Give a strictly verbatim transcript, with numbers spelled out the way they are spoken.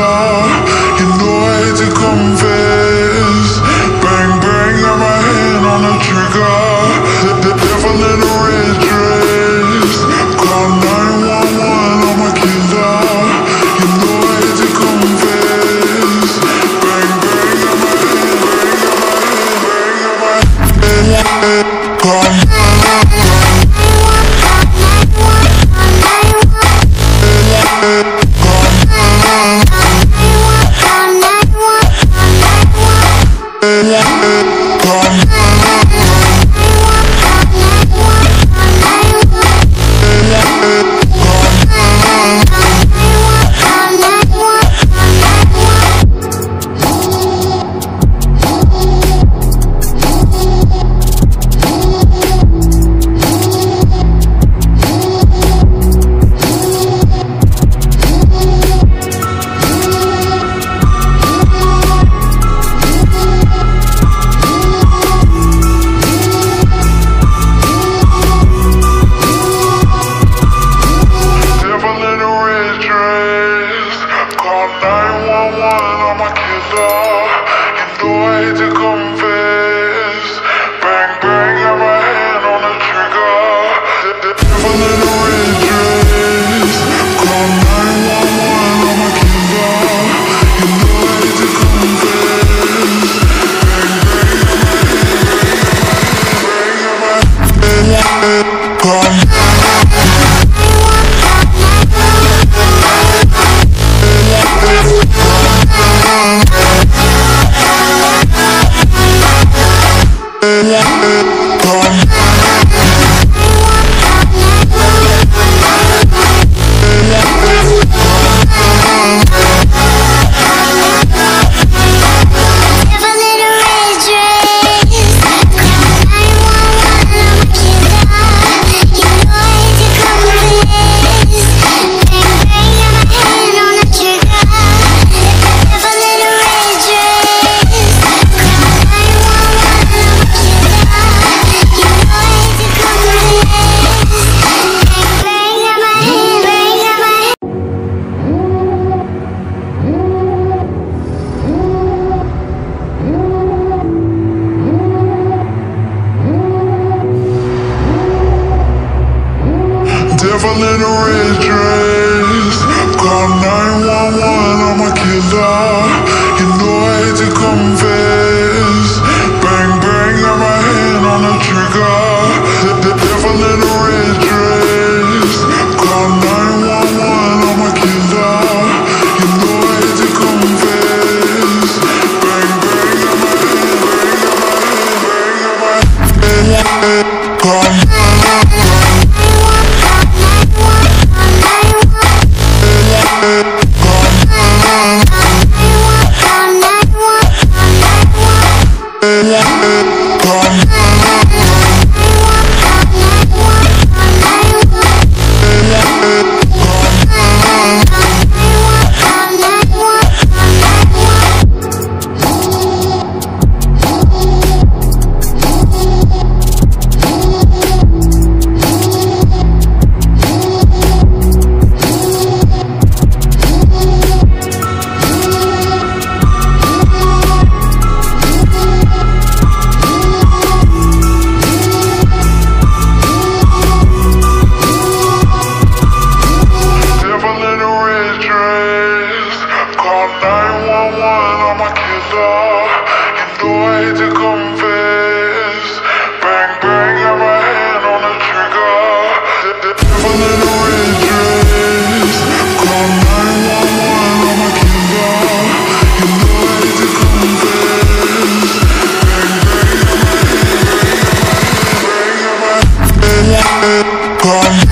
Devil in a red dress, call nine one one, I'm a killer. You know I hate to confess. Bang bang, got my hand on the trigger. The devil in a red dress, call nine one one, I'm a killer. You know I hate to confess. Bang bang, got my hand, bang got my hand, bang got my hand. Bang, bang, come